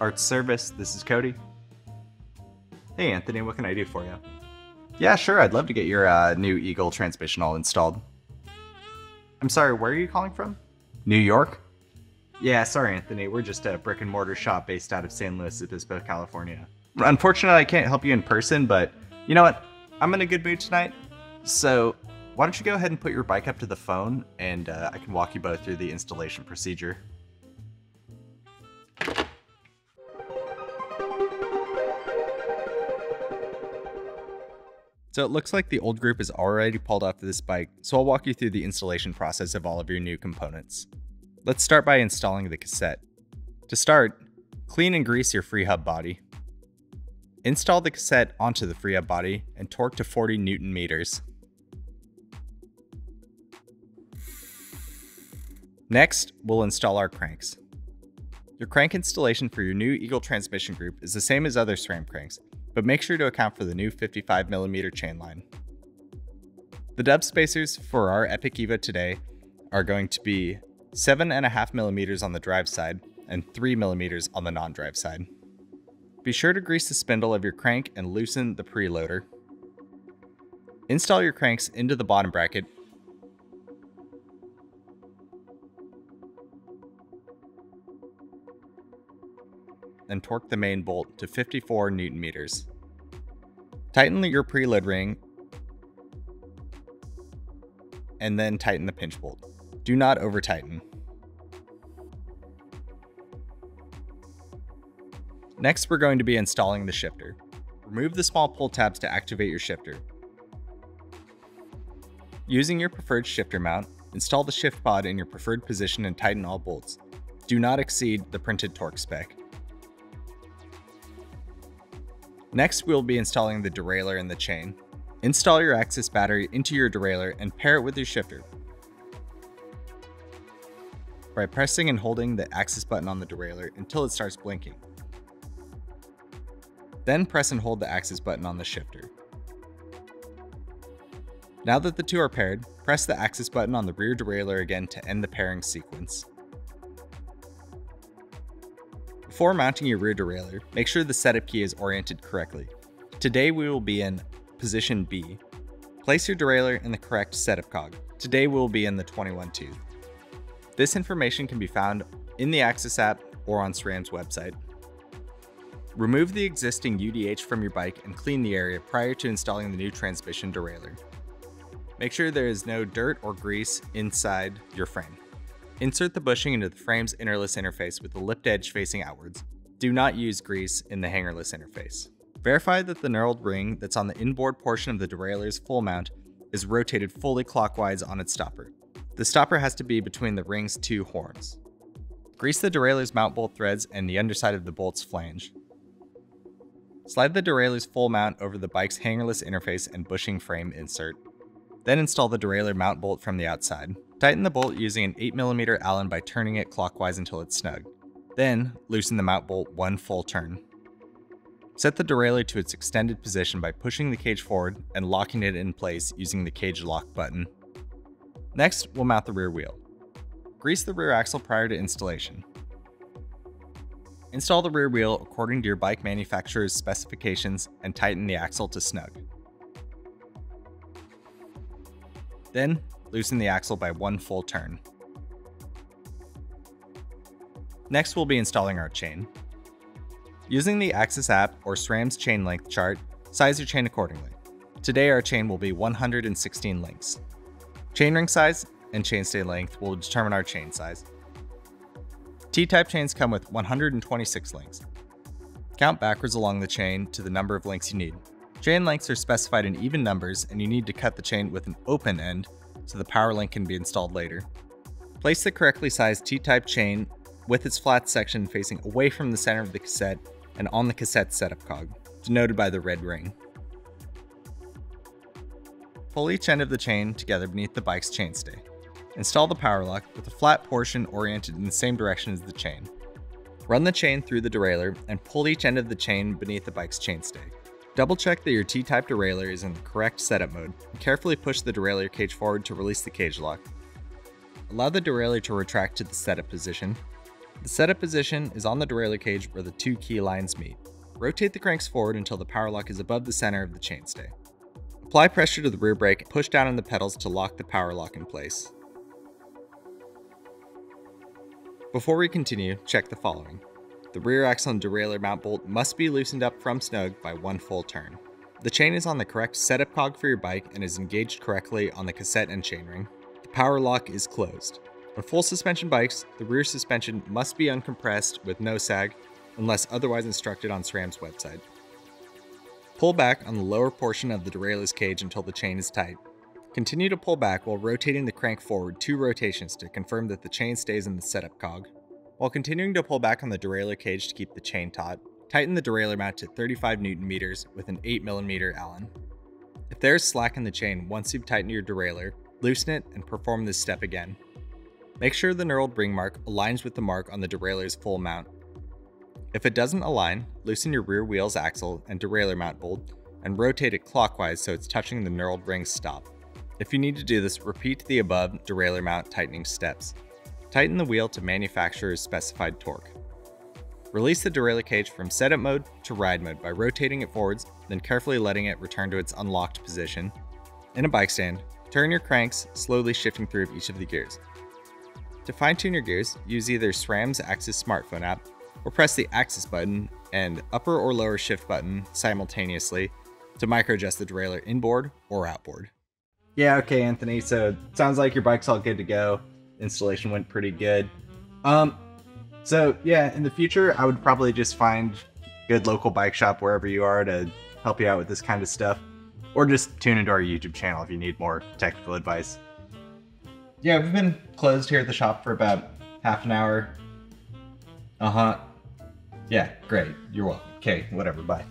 Art Service. This is Cody. Hey Anthony, what can I do for you? Yeah, sure, I'd love to get your new Eagle transmission all installed. I'm sorry, where are you calling from? New York? Yeah, sorry Anthony, we're just a brick and mortar shop based out of San Luis Obispo, California. Unfortunately, I can't help you in person, but you know what? I'm in a good mood tonight, so why don't you go ahead and put your bike up to the phone, and I can walk you both through the installation procedure. So it looks like the old group is already pulled off of this bike, so I'll walk you through the installation process of all of your new components. Let's start by installing the cassette. To start, clean and grease your free hub body. Install the cassette onto the free hub body and torque to 40 Newton meters. Next, we'll install our cranks. Your crank installation for your new Eagle transmission group is the same as other SRAM cranks, but make sure to account for the new 55mm chain line. The dub spacers for our Epic EVO today are going to be 7.5mm on the drive side and 3mm on the non-drive side. Be sure to grease the spindle of your crank and loosen the preloader. Install your cranks into the bottom bracket and torque the main bolt to 54 Newton meters. Tighten your preload ring and then tighten the pinch bolt. Do not over tighten. Next, we're going to be installing the shifter. Remove the small pull tabs to activate your shifter. Using your preferred shifter mount, install the shift pod in your preferred position and tighten all bolts. Do not exceed the printed torque spec. Next, we'll be installing the derailleur and the chain. Install your AXS battery into your derailleur and pair it with your shifter. By pressing and holding the AXS button on the derailleur until it starts blinking. Then press and hold the AXS button on the shifter. Now that the two are paired, press the AXS button on the rear derailleur again to end the pairing sequence. Before mounting your rear derailleur, make sure the setup key is oriented correctly. Today we will be in position B. Place your derailleur in the correct setup cog. Today we will be in the 21 tooth. This information can be found in the AXS app or on SRAM's website. Remove the existing UDH from your bike and clean the area prior to installing the new transmission derailleur. Make sure there is no dirt or grease inside your frame. Insert the bushing into the frame's innerless interface with the lipped edge facing outwards. Do not use grease in the hangerless interface. Verify that the knurled ring that's on the inboard portion of the derailleur's full mount is rotated fully clockwise on its stopper. The stopper has to be between the ring's two horns. Grease the derailleur's mount bolt threads and the underside of the bolt's flange. Slide the derailleur's full mount over the bike's hangerless interface and bushing frame insert. Then install the derailleur mount bolt from the outside. Tighten the bolt using an 8mm Allen by turning it clockwise until it's snug. Then, loosen the mount bolt one full turn. Set the derailleur to its extended position by pushing the cage forward and locking it in place using the cage lock button. Next, we'll mount the rear wheel. Grease the rear axle prior to installation. Install the rear wheel according to your bike manufacturer's specifications and tighten the axle to snug. Then, loosen the axle by one full turn. Next, we'll be installing our chain. Using the AXS app or SRAM's chain length chart, size your chain accordingly. Today, our chain will be 116 links. Chain ring size and chainstay length will determine our chain size. T-type chains come with 126 links. Count backwards along the chain to the number of links you need. Chain lengths are specified in even numbers, and you need to cut the chain with an open end so the power link can be installed later. Place the correctly sized T-type chain with its flat section facing away from the center of the cassette and on the cassette setup cog, denoted by the red ring. Pull each end of the chain together beneath the bike's chainstay. Install the power lock with the flat portion oriented in the same direction as the chain. Run the chain through the derailleur and pull each end of the chain beneath the bike's chainstay. Double check that your T-type derailleur is in the correct setup mode, and carefully push the derailleur cage forward to release the cage lock. Allow the derailleur to retract to the setup position, The setup position is on the derailleur cage where the two key lines meet. Rotate the cranks forward until the power lock is above the center of the chainstay. Apply pressure to the rear brake and push down on the pedals to lock the power lock in place. Before we continue, check the following. The rear axle and derailleur mount bolt must be loosened up from snug by one full turn. The chain is on the correct setup cog for your bike and is engaged correctly on the cassette and chainring. The power lock is closed. On full suspension bikes, the rear suspension must be uncompressed with no sag unless otherwise instructed on SRAM's website. Pull back on the lower portion of the derailleur's cage until the chain is tight. Continue to pull back while rotating the crank forward 2 rotations to confirm that the chain stays in the setup cog. While continuing to pull back on the derailleur cage to keep the chain taut, tighten the derailleur mount to 35 Nm with an 8 mm Allen. If there is slack in the chain once you've tightened your derailleur, loosen it and perform this step again. Make sure the knurled ring mark aligns with the mark on the derailleur's full mount. If it doesn't align, loosen your rear wheel's axle and derailleur mount bolt and rotate it clockwise so it's touching the knurled ring's stop. If you need to do this, repeat the above derailleur mount tightening steps. Tighten the wheel to manufacturer's specified torque. Release the derailleur cage from setup mode to ride mode by rotating it forwards, then carefully letting it return to its unlocked position. In a bike stand, turn your cranks, slowly shifting through each of the gears. To fine-tune your gears, use either SRAM's AXS smartphone app or press the AXS button and upper or lower shift button simultaneously to micro-adjust the derailleur inboard or outboard. Yeah, okay, Anthony, so it sounds like your bike's all good to go. Installation went pretty good. So yeah, in the future, I would probably just find a good local bike shop wherever you are to help you out with this kind of stuff, or just tune into our YouTube channel if you need more technical advice. Yeah, we've been closed here at the shop for about half an hour. Yeah, great. You're welcome. Okay, whatever, bye.